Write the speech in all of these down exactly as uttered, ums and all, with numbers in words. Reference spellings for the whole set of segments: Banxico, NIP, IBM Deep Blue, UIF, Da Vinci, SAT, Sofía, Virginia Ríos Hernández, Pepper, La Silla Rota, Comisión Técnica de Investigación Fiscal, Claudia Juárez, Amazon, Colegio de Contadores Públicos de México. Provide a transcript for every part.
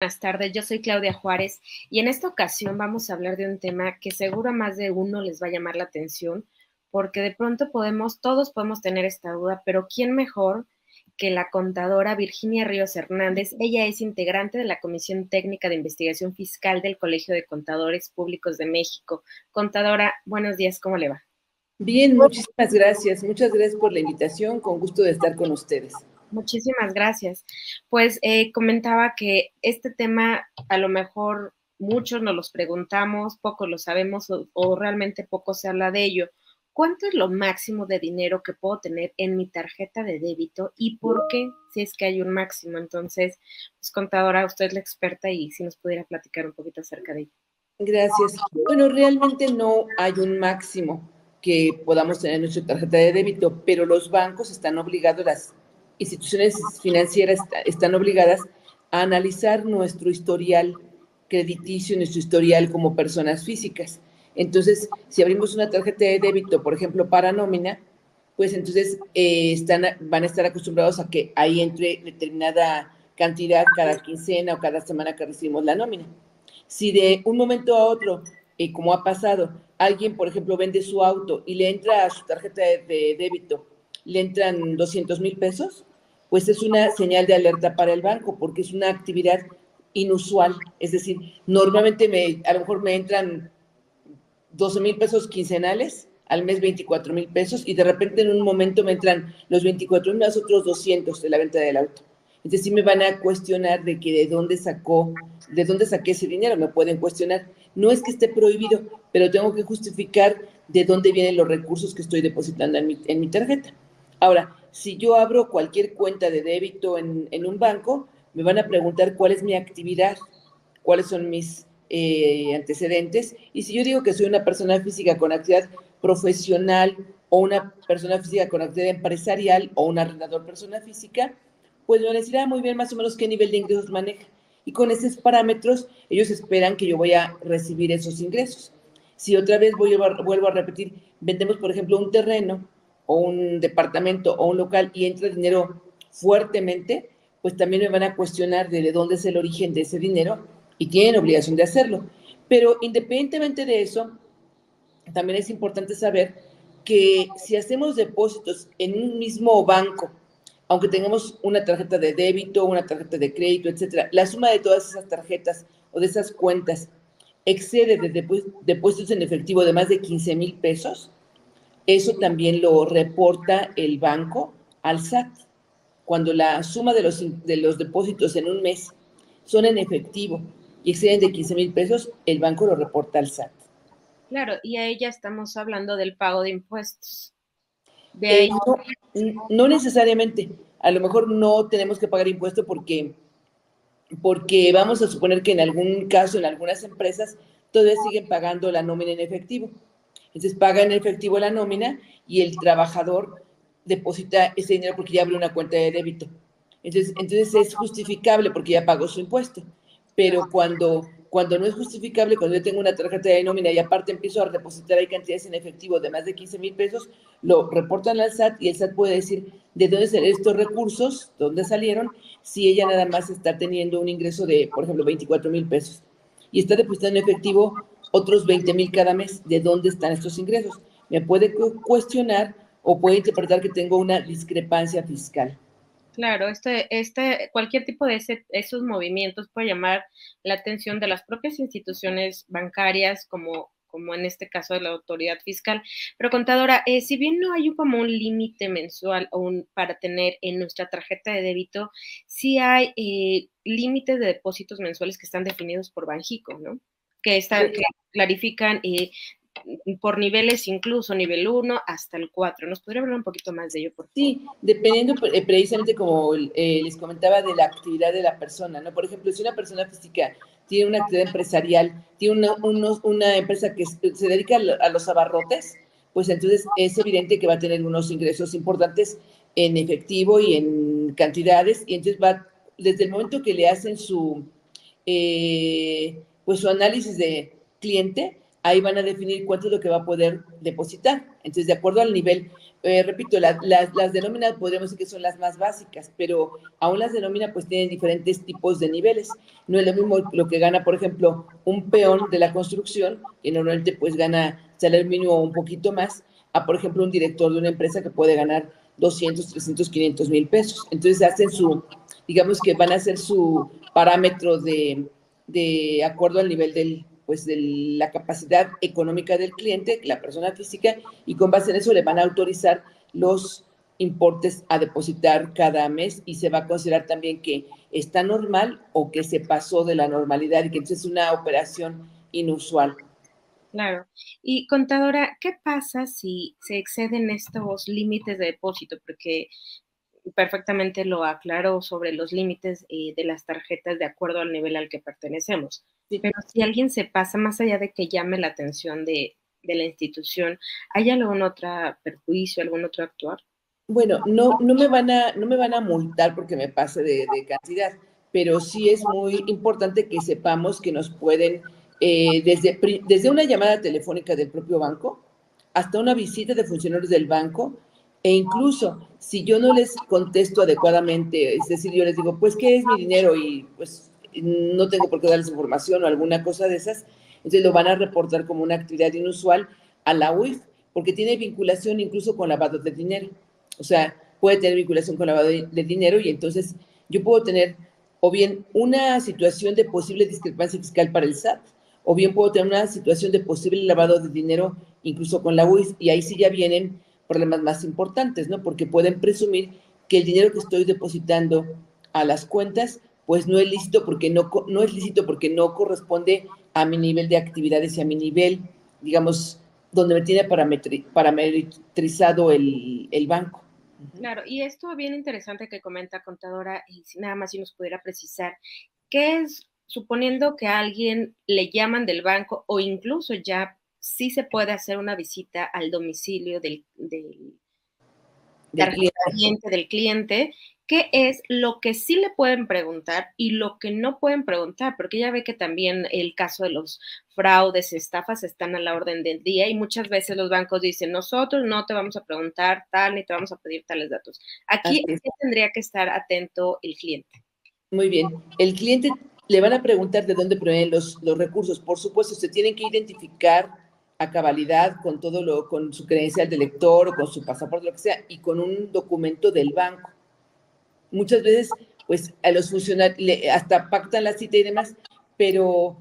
Buenas tardes, yo soy Claudia Juárez y en esta ocasión vamos a hablar de un tema que seguro a más de uno les va a llamar la atención porque de pronto podemos, todos podemos tener esta duda, pero ¿quién mejor que la contadora Virginia Ríos Hernández? Ella es integrante de la Comisión Técnica de Investigación Fiscal del Colegio de Contadores Públicos de México. Contadora, buenos días, ¿cómo le va? Bien, muchísimas gracias, muchas gracias por la invitación, con gusto de estar con ustedes. Muchísimas gracias. Pues eh, comentaba que este tema a lo mejor muchos nos los preguntamos, pocos lo sabemos o, o realmente poco se habla de ello. ¿Cuánto es lo máximo de dinero que puedo tener en mi tarjeta de débito y por qué, si es que hay un máximo? Entonces, pues contadora, usted es la experta y si nos pudiera platicar un poquito acerca de ello. Gracias. Bueno, realmente no hay un máximo que podamos tener en nuestra tarjeta de débito, pero los bancos están obligados a las instituciones financieras están obligadas a analizar nuestro historial crediticio, nuestro historial como personas físicas. Entonces, si abrimos una tarjeta de débito, por ejemplo, para nómina, pues entonces eh, están, van a estar acostumbrados a que ahí entre determinada cantidad cada quincena o cada semana que recibimos la nómina. Si de un momento a otro, eh, como ha pasado, alguien, por ejemplo, vende su auto y le entra a su tarjeta de, de débito, le entran doscientos mil pesos, pues es una señal de alerta para el banco, porque es una actividad inusual. Es decir, normalmente me, a lo mejor me entran doce mil pesos quincenales, al mes veinticuatro mil pesos, y de repente en un momento me entran los veinticuatro mil más otros doscientos de la venta del auto. Entonces sí me van a cuestionar de que de dónde sacó, de dónde saqué ese dinero, me pueden cuestionar. No es que esté prohibido, pero tengo que justificar de dónde vienen los recursos que estoy depositando en mi, en mi tarjeta. Ahora, si yo abro cualquier cuenta de débito en, en un banco, me van a preguntar cuál es mi actividad, cuáles son mis eh, antecedentes. Y si yo digo que soy una persona física con actividad profesional o una persona física con actividad empresarial o un arrendador persona física, pues me van a decir, ah, muy bien, más o menos qué nivel de ingresos maneja. Y con esos parámetros, ellos esperan que yo voy a recibir esos ingresos. Si otra vez voy a, vuelvo a repetir, vendemos, por ejemplo, un terreno, o un departamento o un local y entra dinero fuertemente, pues también me van a cuestionar de dónde es el origen de ese dinero y tienen obligación de hacerlo. Pero independientemente de eso, también es importante saber que si hacemos depósitos en un mismo banco, aunque tengamos una tarjeta de débito, una tarjeta de crédito, etcétera, la suma de todas esas tarjetas o de esas cuentas excede de depósitos en efectivo de más de quince mil pesos, eso también lo reporta el banco al S A T. Cuando la suma de los, de los depósitos en un mes son en efectivo y exceden de quince mil pesos, el banco lo reporta al S A T. Claro, y ahí ya estamos hablando del pago de impuestos. De ahí... eh, no, no necesariamente. A lo mejor no tenemos que pagar impuestos porque, porque vamos a suponer que en algún caso, en algunas empresas, todavía siguen pagando la nómina en efectivo. Entonces paga en efectivo la nómina y el trabajador deposita ese dinero porque ya abrió una cuenta de débito. Entonces, entonces es justificable porque ya pagó su impuesto. Pero cuando, cuando no es justificable, cuando yo tengo una tarjeta de nómina y aparte empiezo a depositar ahí cantidades en efectivo de más de quince mil pesos, lo reportan al S A T y el S A T puede decir de dónde salieron estos recursos, dónde salieron, si ella nada más está teniendo un ingreso de, por ejemplo, veinticuatro mil pesos y está depositando en efectivo otros veinte mil cada mes, ¿de dónde están estos ingresos? Me puede cuestionar o puede interpretar que tengo una discrepancia fiscal. Claro, este, este, cualquier tipo de ese, esos movimientos puede llamar la atención de las propias instituciones bancarias, como, como en este caso de la autoridad fiscal. Pero contadora, eh, si bien no hay como un límite mensual o un, para tener en nuestra tarjeta de débito, sí hay eh, límites de depósitos mensuales que están definidos por Banxico, ¿no? Que, están, que clarifican eh, por niveles, incluso nivel uno hasta el cuatro. ¿Nos podría hablar un poquito más de ello, por favor? Sí, dependiendo eh, precisamente como eh, les comentaba de la actividad de la persona, ¿no? Por ejemplo, si una persona física tiene una actividad empresarial, tiene una, unos, una empresa que se dedica a los abarrotes, pues entonces es evidente que va a tener unos ingresos importantes en efectivo y en cantidades, y entonces va, desde el momento que le hacen su... Eh, pues su análisis de cliente, ahí van a definir cuánto es lo que va a poder depositar. Entonces, de acuerdo al nivel, eh, repito, la, la, las de nómina podríamos decir que son las más básicas, pero aún las de nómina pues tienen diferentes tipos de niveles. No es lo mismo lo que gana, por ejemplo, un peón de la construcción, que normalmente pues gana salario mínimo o un poquito más, a, por ejemplo, un director de una empresa que puede ganar doscientos, trescientos, quinientos mil pesos. Entonces, hacen su, digamos que van a hacer su parámetro de, de acuerdo al nivel del, pues de la capacidad económica del cliente, la persona física, y con base en eso le van a autorizar los importes a depositar cada mes, y se va a considerar también que está normal o que se pasó de la normalidad y que entonces es una operación inusual. Claro. Y contadora, ¿qué pasa si se exceden estos límites de depósito? Porque perfectamente lo aclaró sobre los límites eh, de las tarjetas de acuerdo al nivel al que pertenecemos. Sí. Pero si alguien se pasa, más allá de que llame la atención de, de la institución, ¿hay algún otro perjuicio, algún otro actuar? Bueno, no, no, me van a, no me van a multar porque me pase de, de cantidad, pero sí es muy importante que sepamos que nos pueden, eh, desde, desde una llamada telefónica del propio banco hasta una visita de funcionarios del banco, e incluso si yo no les contesto adecuadamente, es decir, yo les digo, pues, ¿qué es mi dinero? Y pues no tengo por qué darles información o alguna cosa de esas, entonces lo van a reportar como una actividad inusual a la U I F, porque tiene vinculación incluso con lavado de dinero. O sea, puede tener vinculación con lavado de dinero, y entonces yo puedo tener o bien una situación de posible discrepancia fiscal para el S A T, o bien puedo tener una situación de posible lavado de dinero incluso con la U I F, y ahí sí ya vienen problemas más importantes, ¿no? Porque pueden presumir que el dinero que estoy depositando a las cuentas, pues no es lícito porque no, no es lícito porque no corresponde a mi nivel de actividades y a mi nivel, digamos, donde me tiene parametri, parametrizado el, el banco. Claro, y esto bien interesante que comenta, contadora, y nada más si nos pudiera precisar, ¿qué es, suponiendo que a alguien le llaman del banco o incluso ya sí se puede hacer una visita al domicilio del, del, del, cliente. Cliente, del cliente, qué es lo que sí le pueden preguntar y lo que no pueden preguntar? Porque ya ve que también el caso de los fraudes, estafas, están a la orden del día, y muchas veces los bancos dicen, nosotros no te vamos a preguntar tal ni te vamos a pedir tales datos. Aquí tendría que estar atento el cliente. Muy bien. El cliente le van a preguntar de dónde provienen los, los recursos. Por supuesto, se tienen que identificar a cabalidad con todo lo, con su credencial de lector o con su pasaporte, lo que sea, y con un documento del banco. Muchas veces, pues, a los funcionarios hasta pactan la cita y demás, pero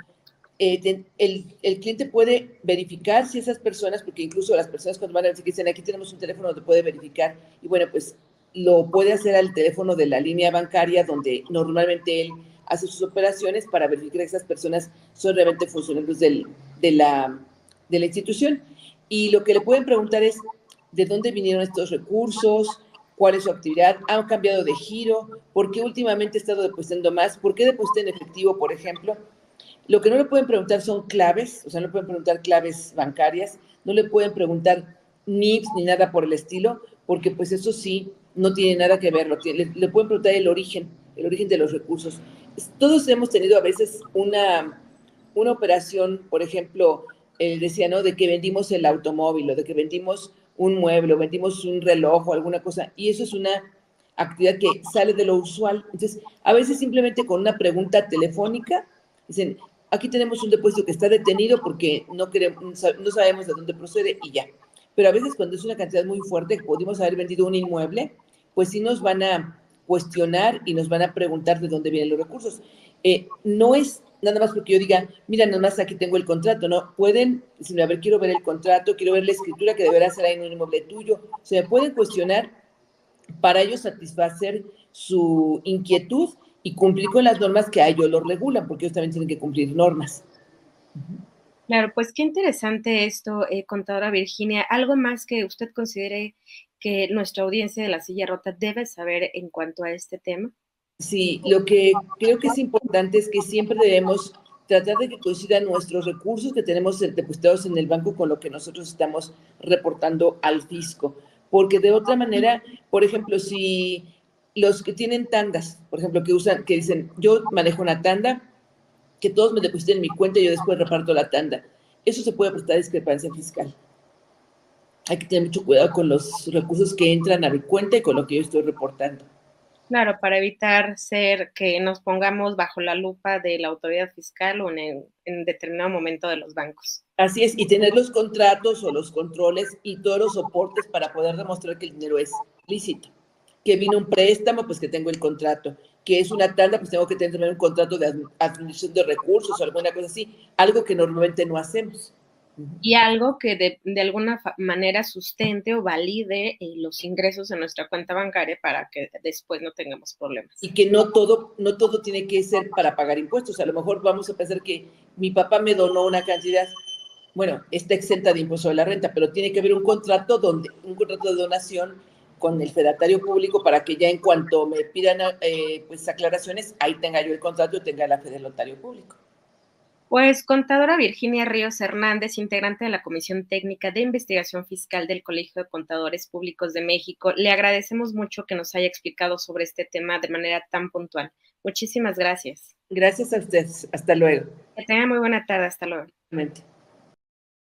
eh, el, el cliente puede verificar si esas personas, porque incluso las personas cuando van a decir que dicen, aquí tenemos un teléfono donde puede verificar, y bueno, pues, lo puede hacer al teléfono de la línea bancaria donde normalmente él hace sus operaciones para verificar que esas personas son realmente funcionarios del, de la... de la institución, y lo que le pueden preguntar es de dónde vinieron estos recursos, cuál es su actividad, han cambiado de giro, por qué últimamente he estado depositando más, por qué deposité en efectivo, por ejemplo. Lo que no le pueden preguntar son claves, o sea, no le pueden preguntar claves bancarias, no le pueden preguntar N I P S ni nada por el estilo, porque pues eso sí no tiene nada que ver, le, le pueden preguntar el origen, el origen de los recursos. Todos hemos tenido a veces una, una operación, por ejemplo, él decía, ¿no?, de que vendimos el automóvil, o de que vendimos un mueble, o vendimos un reloj, o alguna cosa, y eso es una actividad que sale de lo usual. Entonces, a veces simplemente con una pregunta telefónica, dicen, aquí tenemos un depósito que está detenido porque no, queremos, no sabemos de dónde procede, y ya. Pero a veces cuando es una cantidad muy fuerte, pudimos haber vendido un inmueble, pues sí nos van a cuestionar y nos van a preguntar de dónde vienen los recursos. Eh, no es nada más porque yo diga, mira, nada más aquí tengo el contrato, ¿no? Pueden, sino, a ver, quiero ver el contrato, quiero ver la escritura que deberá ser en un inmueble tuyo. Se me pueden cuestionar para ellos satisfacer su inquietud y cumplir con las normas que a ellos los regulan, porque ellos también tienen que cumplir normas. Claro, pues qué interesante esto, eh, contadora Virginia. ¿Algo más que usted considere que nuestra audiencia de La Silla Rota debe saber en cuanto a este tema? Sí, lo que creo que es importante es que siempre debemos tratar de que coincidan nuestros recursos que tenemos depositados en el banco con lo que nosotros estamos reportando al fisco, porque de otra manera, por ejemplo, si los que tienen tandas, por ejemplo, que usan, que dicen, yo manejo una tanda, que todos me depositen en mi cuenta y yo después reparto la tanda. eso se puede prestar discrepancia fiscal. Hay que tener mucho cuidado con los recursos que entran a mi cuenta y con lo que yo estoy reportando. Claro, para evitar ser que nos pongamos bajo la lupa de la autoridad fiscal o en, el, en determinado momento de los bancos. Así es, y tener los contratos o los controles y todos los soportes para poder demostrar que el dinero es lícito. Que vino un préstamo, pues que tengo el contrato. Que es una tanda, pues tengo que tener un contrato de administración de recursos o alguna cosa así. Algo que normalmente no hacemos. Y algo que de, de alguna manera sustente o valide los ingresos en nuestra cuenta bancaria para que después no tengamos problemas. Y que no todo, no todo tiene que ser para pagar impuestos. A lo mejor vamos a pensar que mi papá me donó una cantidad, bueno, está exenta de impuesto de la renta, pero tiene que haber un contrato, donde, un contrato de donación con el fedatario público para que ya en cuanto me pidan eh, pues aclaraciones, ahí tenga yo el contrato y tenga la fe del notario público. Pues, contadora Virginia Ríos Hernández, integrante de la Comisión Técnica de Investigación Fiscal del Colegio de Contadores Públicos de México, le agradecemos mucho que nos haya explicado sobre este tema de manera tan puntual. Muchísimas gracias. Gracias a ustedes. Hasta luego. Que tengan muy buena tarde. Hasta luego.